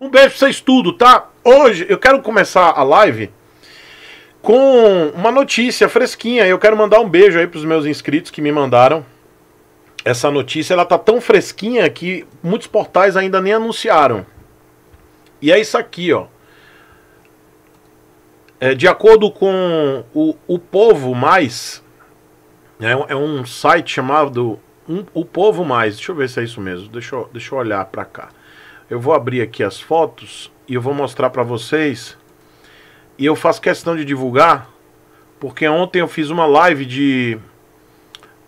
Um beijo pra vocês tudo, tá? Hoje eu quero começar a live com uma notícia fresquinha. Eu quero mandar um beijo aí pros meus inscritos que me mandaram. Essa notícia, ela tá tão fresquinha que muitos portais ainda nem anunciaram. E é isso aqui, ó. É, de acordo com o Povo Mais, é um site chamado O Povo Mais. Deixa eu ver se é isso mesmo. Deixa eu olhar pra cá. Eu vou abrir aqui as fotos e eu vou mostrar pra vocês. E eu faço questão de divulgar, porque ontem eu fiz uma live de...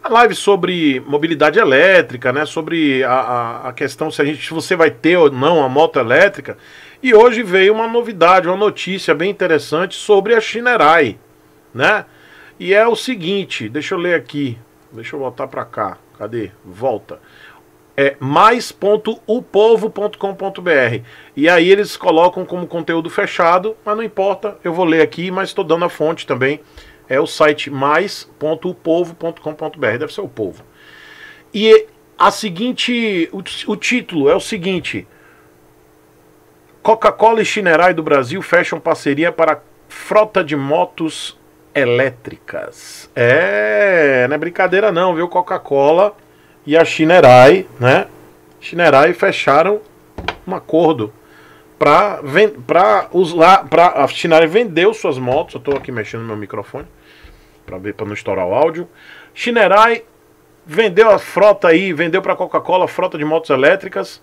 Uma live sobre mobilidade elétrica, né? Sobre a questão se você vai ter ou não a moto elétrica. E hoje veio uma novidade, uma notícia bem interessante sobre a Shineray, né? E é o seguinte, deixa eu ler aqui, deixa eu voltar pra cá, cadê? Volta. É mais.upovo.com.br. E aí eles colocam como conteúdo fechado, mas não importa, eu vou ler aqui, mas estou dando a fonte também. É o site mais.upovo.com.br, deve ser o povo. E a seguinte, o título é o seguinte: Coca-Cola e Shineray do Brasil fecham parceria para frota de motos elétricas. É, não é brincadeira não, viu? Coca-Cola e a Shineray, né? Shineray fecharam um acordo para usar, para a Shineray vendeu suas motos. Eu estou aqui mexendo no meu microfone para ver, para não estourar o áudio. Shineray vendeu a frota aí, vendeu para a Coca-Cola a frota de motos elétricas.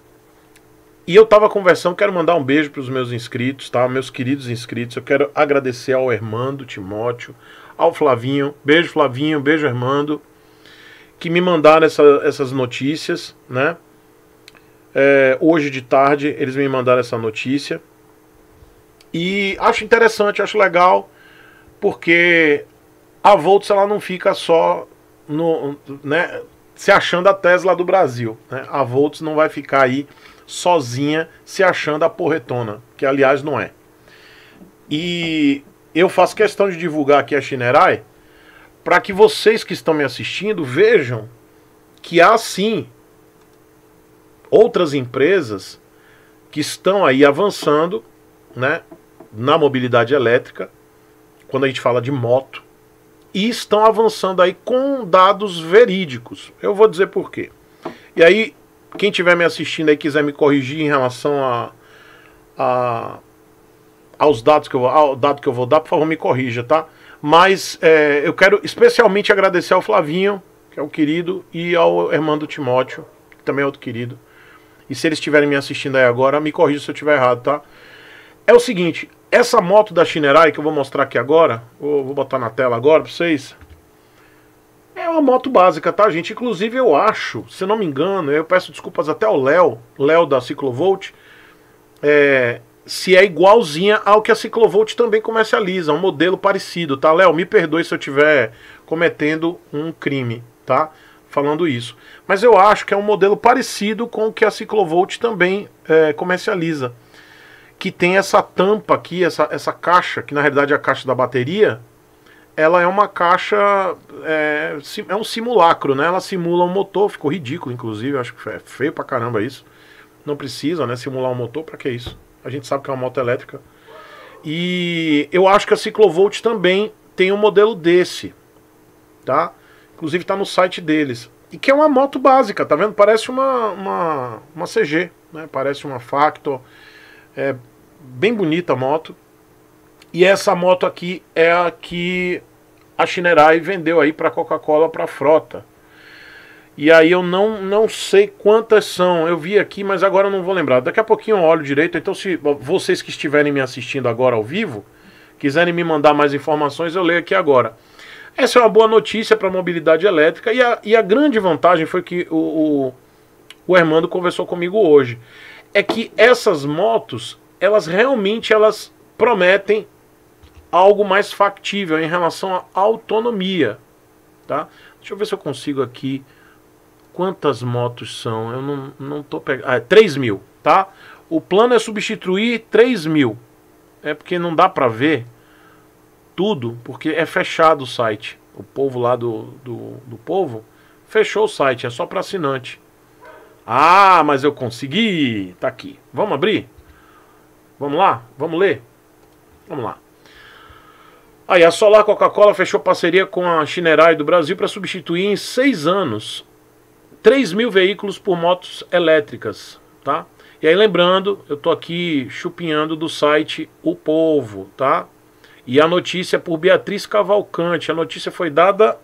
E eu estava conversando, quero mandar um beijo para os meus inscritos, tá? Meus queridos inscritos. Eu quero agradecer ao Hermando, Timóteo, ao Flavinho, beijo Hermando, que me mandaram essas notícias, né? É, hoje de tarde eles me mandaram essa notícia e acho interessante, acho legal, porque a Voltz, ela não fica só no, né, se achando a Tesla do Brasil, né? A Voltz não vai ficar aí sozinha se achando a porretona, que aliás não é. E eu faço questão de divulgar aqui a Shineray para que vocês que estão me assistindo vejam que há sim outras empresas que estão aí avançando, né, na mobilidade elétrica, quando a gente fala de moto, e estão avançando aí com dados verídicos. Eu vou dizer por quê. E aí, quem estiver me assistindo aí quiser me corrigir em relação aos dados que eu vou dar, por favor, me corrija, tá? Mas eu quero especialmente agradecer ao Flavinho, que é um querido, e ao Hermando Timóteo, que também é outro querido. E se eles estiverem me assistindo aí agora, me corrija se eu estiver errado, tá? É o seguinte, essa moto da Shineray que eu vou mostrar aqui agora, vou botar na tela agora pra vocês, é uma moto básica, tá, gente? Inclusive eu acho, se não me engano, eu peço desculpas até ao Léo da Ciclovolt, se é igualzinha ao que a Ciclovolt também comercializa, um modelo parecido, tá, Léo? Me perdoe se eu estiver cometendo um crime, tá? Falando isso, mas eu acho que é um modelo parecido com o que a Ciclovolt também comercializa, que tem essa tampa aqui, essa caixa, que na realidade é a caixa da bateria. Ela é uma caixa, é um simulacro, né? Ela simula um motor, ficou ridículo inclusive, eu acho que é feio pra caramba isso. Não precisa, né, simular um motor, pra que isso? A gente sabe que é uma moto elétrica. E eu acho que a Ciclovolt também tem um modelo desse, tá? Inclusive tá no site deles. E que é uma moto básica, tá vendo? Parece uma CG, né? Parece uma Factor. É bem bonita a moto. E essa moto aqui é a que a Shineray vendeu aí pra Coca-Cola, pra frota. E aí eu não sei quantas são. Eu vi aqui, mas agora eu não vou lembrar. Daqui a pouquinho eu olho direito. Então se vocês que estiverem me assistindo agora ao vivo quiserem me mandar mais informações, eu leio aqui agora. Essa é uma boa notícia para a mobilidade elétrica, e a grande vantagem foi que o Hermando conversou comigo hoje, é que essas motos, elas realmente prometem algo mais factível em relação à autonomia, tá? Deixa eu ver se eu consigo aqui, quantas motos são, eu não tô pegando, 3.000, tá? O plano é substituir 3.000, é porque não dá para ver tudo, porque é fechado o site. O povo lá do povo fechou o site, é só para assinante. Ah, mas eu consegui, tá aqui. Vamos abrir? Vamos lá? Vamos ler? Vamos lá. Aí, a Solar Coca-Cola fechou parceria com a Shineray do Brasil para substituir em 6 anos 3.000 veículos por motos elétricas, tá? E aí, lembrando, eu tô aqui chupinhando do site O Povo, tá? E a notícia é por Beatriz Cavalcante. A notícia foi dada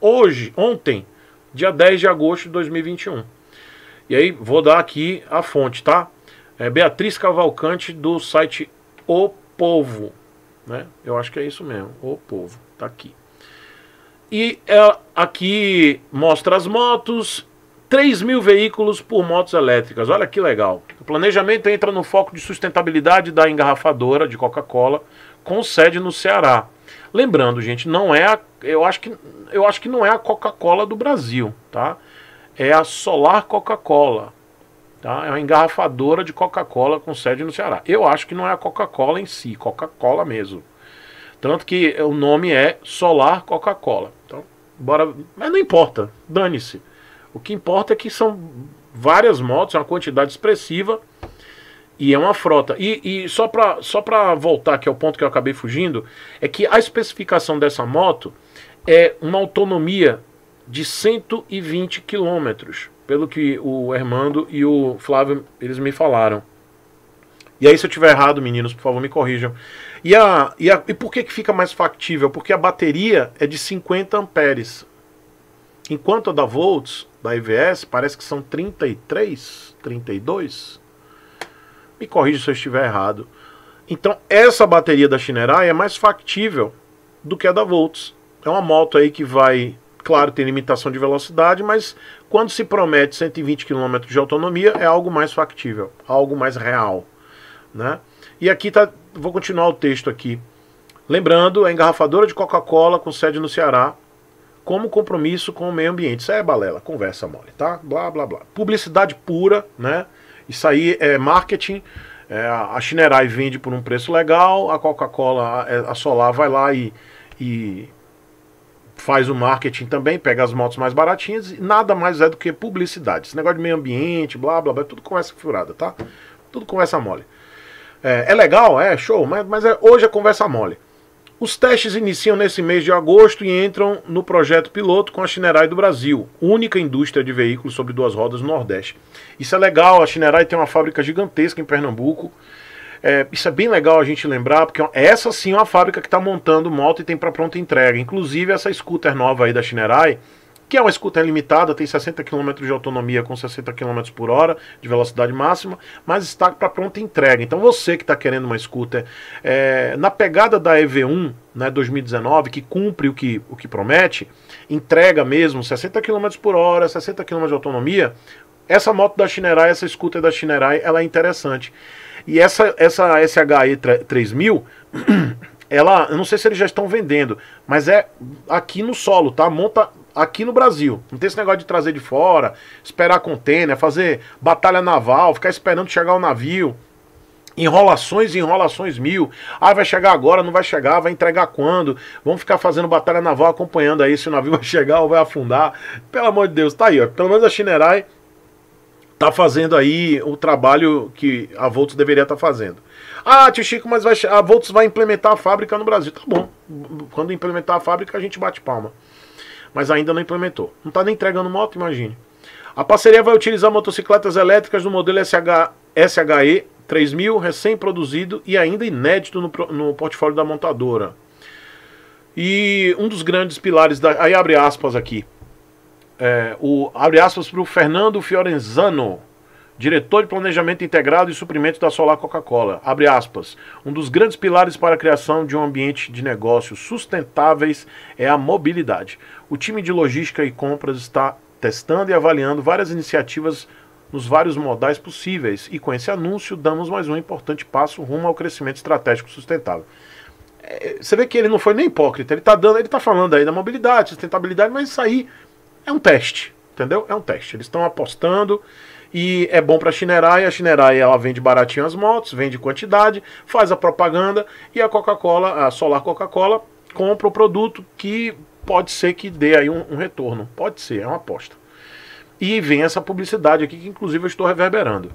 hoje, ontem, dia 10 de agosto de 2021. E aí, vou dar aqui a fonte, tá? É Beatriz Cavalcante do site O Povo, né? Eu acho que é isso mesmo, O Povo, tá aqui. E ela aqui mostra as motos, 3.000 veículos por motos elétricas, olha que legal. O planejamento entra no foco de sustentabilidade da engarrafadora de Coca-Cola, com sede no Ceará. Lembrando, gente, não é a, eu acho que não é a Coca-Cola do Brasil, tá? É a Solar Coca-Cola, tá? É uma engarrafadora de Coca-Cola com sede no Ceará. Eu acho que não é a Coca-Cola em si, Coca-Cola mesmo. Tanto que o nome é Solar Coca-Cola. Então, bora, mas não importa, dane-se. O que importa é que são várias motos, é uma quantidade expressiva e é uma frota. E só pra voltar, que é o ponto que eu acabei fugindo, é que a especificação dessa moto é uma autonomia de 120 km, pelo que o Armando e o Flávio eles me falaram. E aí, se eu tiver errado, meninos, por favor, me corrijam. E por que fica mais factível? Porque a bateria é de 50 amperes. Enquanto a da Voltz, da EVS, parece que são 33, 32. Me corrija se eu estiver errado. Então, essa bateria da Shineray é mais factível do que a da Voltz. É uma moto aí que vai... Claro, tem limitação de velocidade, mas quando se promete 120 km de autonomia, é algo mais factível, algo mais real, né? E aqui tá, vou continuar o texto aqui. Lembrando, a engarrafadora de Coca-Cola com sede no Ceará, como compromisso com o meio ambiente. Isso é balela, conversa mole, tá? Blá, blá, blá. Publicidade pura, né? Isso aí é marketing. É, a Shineray vende por um preço legal, a Coca-Cola, a Solar vai lá e faz o marketing também, pega as motos mais baratinhas, e nada mais é do que publicidade. Esse negócio de meio ambiente, blá, blá, blá, tudo conversa furada, tá? Tudo conversa mole. É legal, é show, mas hoje é conversa mole. Os testes iniciam nesse mês de agosto e entram no projeto piloto com a Shineray do Brasil, única indústria de veículos sobre duas rodas no Nordeste. Isso é legal, a Shineray tem uma fábrica gigantesca em Pernambuco. Isso é bem legal a gente lembrar, porque essa sim é uma fábrica que está montando moto e tem para pronta entrega. Inclusive essa scooter nova aí da Shineray, que é uma scooter limitada, tem 60 km de autonomia com 60 km por hora de velocidade máxima, mas está para pronta entrega. Então você que está querendo uma scooter na pegada da EV1, né, 2019, que cumpre o que promete, entrega mesmo 60 km por hora, 60 km de autonomia, essa moto da Shineray, essa scooter da Shineray, ela é interessante. E essa SHE3000, ela, eu não sei se eles já estão vendendo, mas é aqui no solo, tá? Monta aqui no Brasil, não tem esse negócio de trazer de fora, esperar contêiner, fazer batalha naval, ficar esperando chegar o navio, enrolações e enrolações mil, ah, vai chegar agora, não vai chegar, vai entregar quando, vamos ficar fazendo batalha naval acompanhando aí se o navio vai chegar ou vai afundar, pelo amor de Deus, tá aí, ó, pelo menos a Shineray tá fazendo aí o trabalho que a Voltz deveria estar fazendo. Ah, tio Chico, mas a Voltz vai implementar a fábrica no Brasil, tá bom, quando implementar a fábrica a gente bate palma. Mas ainda não implementou. Não está nem entregando moto, imagine. A parceria vai utilizar motocicletas elétricas do modelo SHE3000, recém-produzido e ainda inédito no portfólio da montadora. E um dos grandes pilares da... Aí abre aspas aqui. Abre aspas para o Fernando Fiorenzano, diretor de planejamento integrado e suprimento da Solar Coca-Cola. Abre aspas. Um dos grandes pilares para a criação de um ambiente de negócios sustentáveis é a mobilidade. O time de logística e compras está testando e avaliando várias iniciativas nos vários modais possíveis. E com esse anúncio damos mais um importante passo rumo ao crescimento estratégico sustentável. Você vê que ele não foi nem hipócrita. Ele tá falando aí da mobilidade, sustentabilidade, mas isso aí é um teste, entendeu? É um teste. Eles estão apostando... E é bom para a Shineray ela vende baratinho as motos, vende quantidade, faz a propaganda e a Coca-Cola, a Solar Coca-Cola, compra o produto que pode ser que dê aí um retorno, pode ser, é uma aposta. E vem essa publicidade aqui que inclusive eu estou reverberando.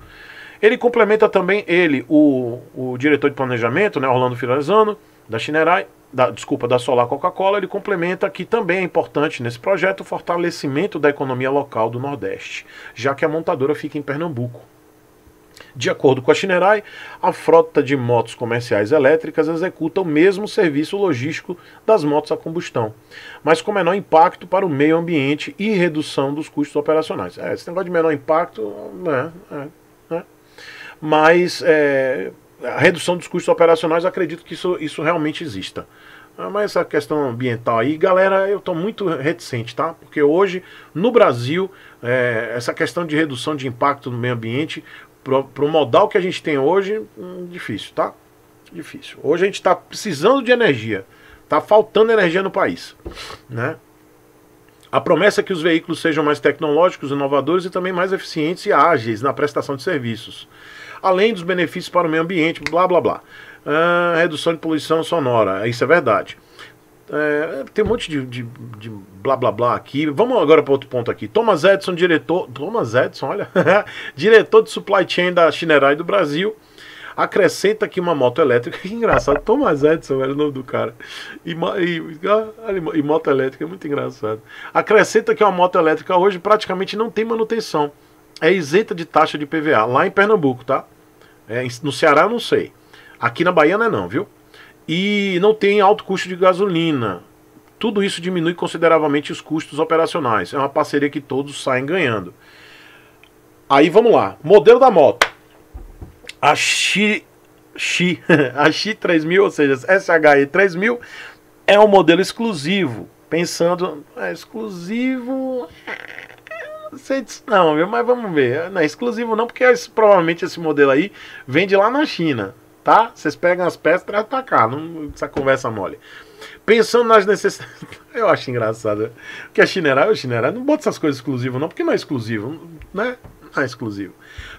Ele complementa também, o diretor de planejamento, né, Orlando Fiorenzano, da Shineray, da Solar Coca-Cola, ele complementa que também é importante nesse projeto o fortalecimento da economia local do Nordeste, já que a montadora fica em Pernambuco. De acordo com a Shineray, a frota de motos comerciais elétricas executa o mesmo serviço logístico das motos a combustão, mas com menor impacto para o meio ambiente e redução dos custos operacionais. É, esse negócio de menor impacto, a redução dos custos operacionais, acredito que isso realmente exista. Mas essa questão ambiental aí, galera, eu estou muito reticente, tá? Porque hoje, no Brasil, essa questão de redução de impacto no meio ambiente, para o modal que a gente tem hoje, difícil, tá? Difícil. Hoje a gente está precisando de energia. Está faltando energia no país, né? A promessa é que os veículos sejam mais tecnológicos, inovadores e também mais eficientes e ágeis na prestação de serviços, além dos benefícios para o meio ambiente, blá, blá, blá. Redução de poluição sonora, isso é verdade. Tem um monte de blá, blá, blá aqui. Vamos agora para outro ponto aqui. Thomas Edison, diretor... Thomas Edison, olha. Diretor de Supply Chain da Shineray do Brasil, acrescenta que uma moto elétrica... Que engraçado, Thomas Edison era o nome do cara. E moto elétrica, é muito engraçado. Acrescenta que uma moto elétrica hoje praticamente não tem manutenção. É isenta de taxa de PVA, lá em Pernambuco, tá? No Ceará eu não sei. Aqui na Bahia não é não, viu? E não tem alto custo de gasolina. Tudo isso diminui consideravelmente os custos operacionais. É uma parceria que todos saem ganhando. Aí vamos lá. Modelo da moto. A SHE3000, ou seja, SHE3000, é um modelo exclusivo. Pensando, exclusivo... Não sei disso não, viu? Mas vamos ver. Não é exclusivo não, porque provavelmente esse modelo aí vende lá na China, tá? Vocês pegam as peças e trazem pra cá, não essa conversa mole. Pensando nas necessidades... Eu acho engraçado, porque a Shineray, não bota essas coisas exclusivas não, porque não é exclusivo, né? Não é exclusivo.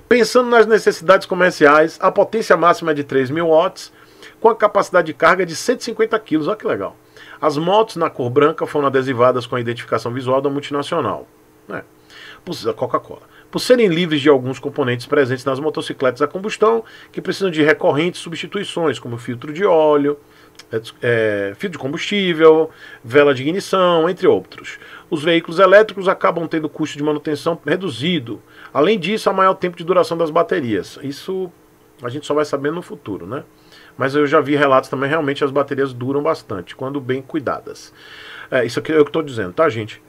Pensando nas necessidades comerciais, a potência máxima é de 3.000 watts, com a capacidade de carga de 150 kg, olha que legal. As motos na cor branca foram adesivadas com a identificação visual da multinacional, né? Coca-Cola. Por serem livres de alguns componentes presentes nas motocicletas a combustão, que precisam de recorrentes substituições, como filtro de óleo, filtro de combustível, vela de ignição, entre outros. Os veículos elétricos acabam tendo custo de manutenção reduzido. Além disso, há maior tempo de duração das baterias. Isso a gente só vai saber no futuro, né? Mas eu já vi relatos também, realmente as baterias duram bastante, quando bem cuidadas. Isso aqui é o que eu estou dizendo, tá, gente?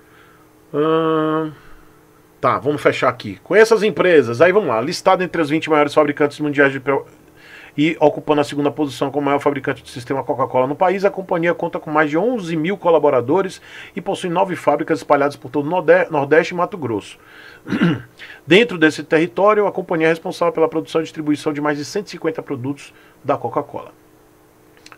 Tá, vamos fechar aqui. Com essas empresas, aí vamos lá, listado entre os 20 maiores fabricantes mundiais e ocupando a segunda posição como maior fabricante do sistema Coca-Cola no país, a companhia conta com mais de 11 mil colaboradores e possui 9 fábricas espalhadas por todo o Nordeste e Mato Grosso. Dentro desse território, a companhia é responsável pela produção e distribuição de mais de 150 produtos da Coca-Cola.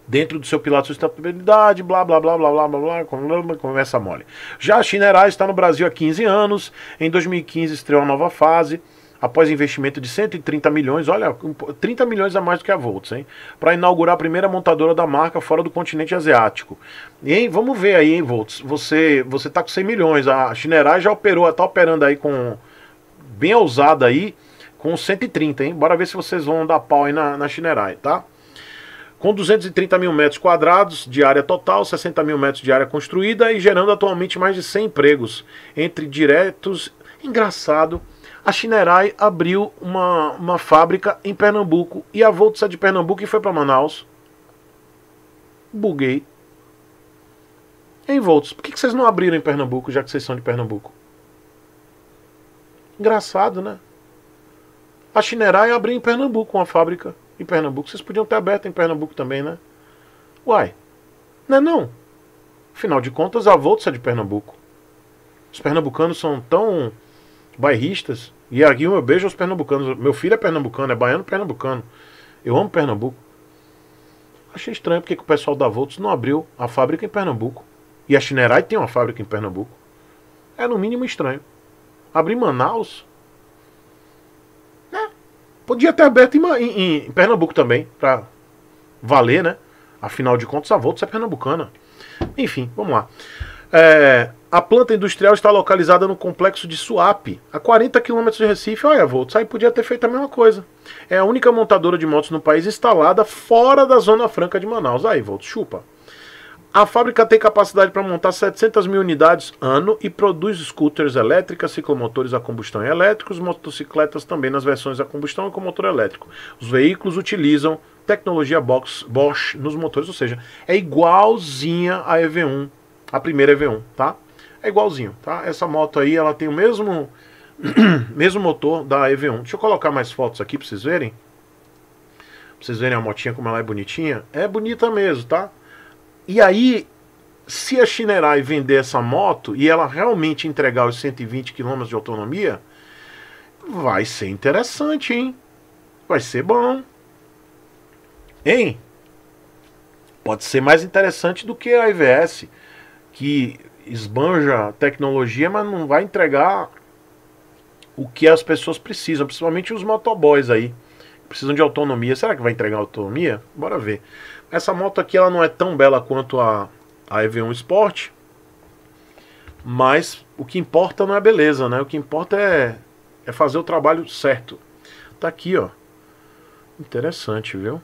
Dentro do seu pilar de sustentabilidade, blá, blá, blá, blá, blá, blá, blá, conversa mole. Já a Shineray está no Brasil há 15 anos, em 2015 estreou uma nova fase, após investimento de 130 milhões, olha, 30 milhões a mais do que a Voltz, hein? Para inaugurar a primeira montadora da marca fora do continente asiático. E, hein, vamos ver aí, hein, Voltz, você tá com 100 milhões, a Shineray já operou, tá operando aí com, bem ousada aí, com 130, hein? Bora ver se vocês vão dar pau aí na Shineray, tá? Com 230 mil metros quadrados de área total, 60 mil metros de área construída e gerando atualmente mais de 100 empregos, entre diretos. Engraçado, a Shineray abriu uma fábrica em Pernambuco e a Voltz de Pernambuco e foi para Manaus. Buguei. Hein, Voltz, por que vocês não abriram em Pernambuco, já que vocês são de Pernambuco? Engraçado, né? A Shineray abriu em Pernambuco uma fábrica. Em Pernambuco, vocês podiam ter aberto em Pernambuco também, né? Uai, não é não? Afinal de contas, a Voltz é de Pernambuco. Os pernambucanos são tão bairristas. E aqui eu beijo aos pernambucanos. Meu filho é pernambucano, é baiano pernambucano. Eu amo Pernambuco. Achei estranho porque que o pessoal da Voltz não abriu a fábrica em Pernambuco. E a Shineray tem uma fábrica em Pernambuco. É no mínimo estranho. Abrir Manaus... Podia ter aberto em Pernambuco também, pra valer, né? Afinal de contas, a Voltz é pernambucana. Enfim, vamos lá. A planta industrial está localizada no complexo de Suape, a 40 km de Recife. Olha, Voltz, aí podia ter feito a mesma coisa. É a única montadora de motos no país instalada fora da Zona Franca de Manaus. Aí, Voltz, chupa. A fábrica tem capacidade para montar 700 mil unidades ano e produz scooters elétricas, ciclomotores a combustão e elétricos, motocicletas também nas versões a combustão e com motor elétrico. Os veículos utilizam tecnologia Bosch nos motores, ou seja, é igualzinha a EV1, a primeira EV1, tá? É igualzinho, tá? Essa moto aí, ela tem o mesmo motor da EV1. Deixa eu colocar mais fotos aqui para vocês verem. Pra vocês verem a motinha, como ela é bonitinha. É bonita mesmo, tá? E aí, se a Shineray vender essa moto e ela realmente entregar os 120 km de autonomia, vai ser interessante, hein? Vai ser bom. Hein? Pode ser mais interessante do que a EVS, que esbanja tecnologia, mas não vai entregar o que as pessoas precisam, principalmente os motoboys aí. Precisam de autonomia. Será que vai entregar autonomia? Bora ver. Essa moto aqui, ela não é tão bela quanto a EV1 Sport, mas o que importa não é beleza, né? O que importa é fazer o trabalho certo. Tá aqui, ó. Interessante, viu?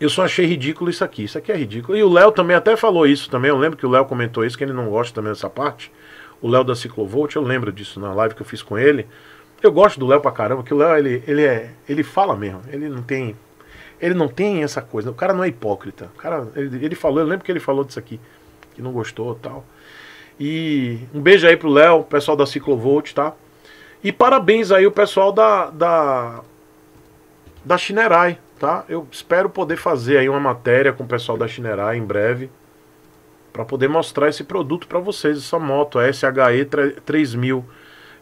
Eu só achei ridículo isso aqui. Isso aqui é ridículo. E o Léo também até falou isso também. Eu lembro que o Léo comentou isso, que ele não gosta também dessa parte. O Léo da Ciclovolt, eu lembro disso na live que eu fiz com ele. Eu gosto do Léo pra caramba, que o Léo, ele fala mesmo, ele não tem essa coisa, o cara não é hipócrita, o cara, ele falou, eu lembro que ele falou disso aqui, que não gostou e tal. E um beijo aí pro Léo, pessoal da Ciclovolt, tá? E parabéns aí o pessoal da Shineray, tá? Eu espero poder fazer aí uma matéria com o pessoal da Shineray em breve, pra poder mostrar esse produto pra vocês, essa moto, a SHE3000.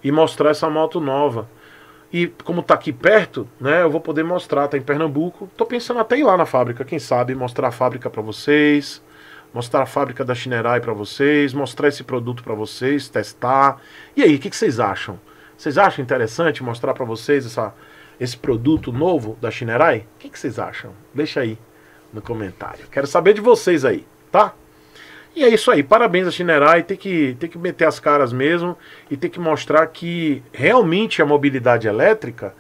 E mostrar essa moto nova. E como tá aqui perto, né, eu vou poder mostrar, tá em Pernambuco. Tô pensando até ir lá na fábrica, quem sabe, mostrar a fábrica pra vocês. Mostrar a fábrica da Shineray pra vocês. Mostrar esse produto pra vocês, testar. E aí, o que vocês acham? Vocês acham interessante mostrar pra vocês esse produto novo da Shineray? O que vocês acham? Deixa aí no comentário. Quero saber de vocês aí, tá? E é isso aí, parabéns a Shineray, tem que meter as caras mesmo e tem que mostrar que realmente a mobilidade elétrica,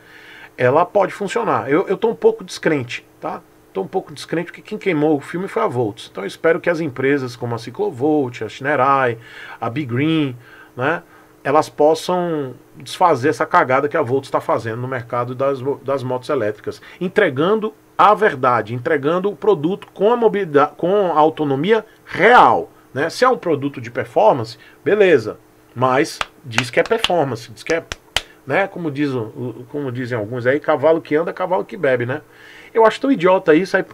ela pode funcionar. Eu tô um pouco descrente, tá? Tô um pouco descrente porque quem queimou o filme foi a Voltz. Então eu espero que as empresas como a Ciclovolt, a Shineray, a Big Green, né? Elas possam desfazer essa cagada que a Voltz está fazendo no mercado das motos elétricas. Entregando a verdade, entregando o produto com a mobilidade, com a autonomia real. Né? Se é um produto de performance, beleza. Mas diz que é performance, diz que é, né? Como dizem alguns aí, cavalo que anda, cavalo que bebe, né? Eu acho tão idiota isso, aí,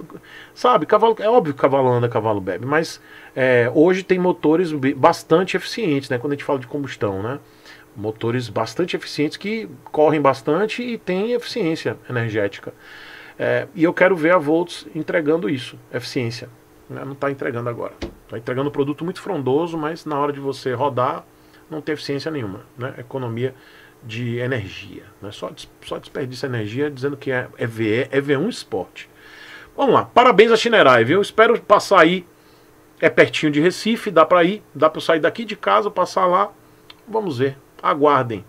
sabe? Cavalo, é óbvio que cavalo anda, cavalo bebe, mas hoje tem motores bastante eficientes, né? Quando a gente fala de combustão, né? Motores bastante eficientes que correm bastante e têm eficiência energética. E eu quero ver a Voltz entregando isso, eficiência. Não está entregando agora. Está entregando um produto muito frondoso, mas na hora de você rodar, não tem eficiência nenhuma, né? Economia de energia, né? Só desperdiça energia dizendo que é EV1 Sport. Vamos lá, parabéns a Shineray, viu? Espero passar aí, é pertinho de Recife, dá para ir, dá para eu sair daqui de casa, passar lá, vamos ver, aguardem.